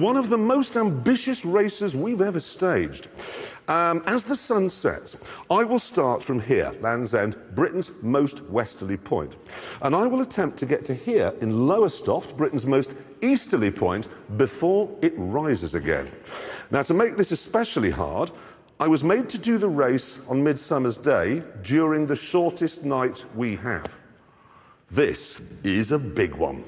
One of the most ambitious races we've ever staged. As the sun sets, I will start from here, Land's End, Britain's most westerly point. And I will attempt to get to here in Lowestoft, Britain's most easterly point, before it rises again. Now, to make this especially hard, I was made to do the race on Midsummer's Day during the shortest night we have. This is a big one.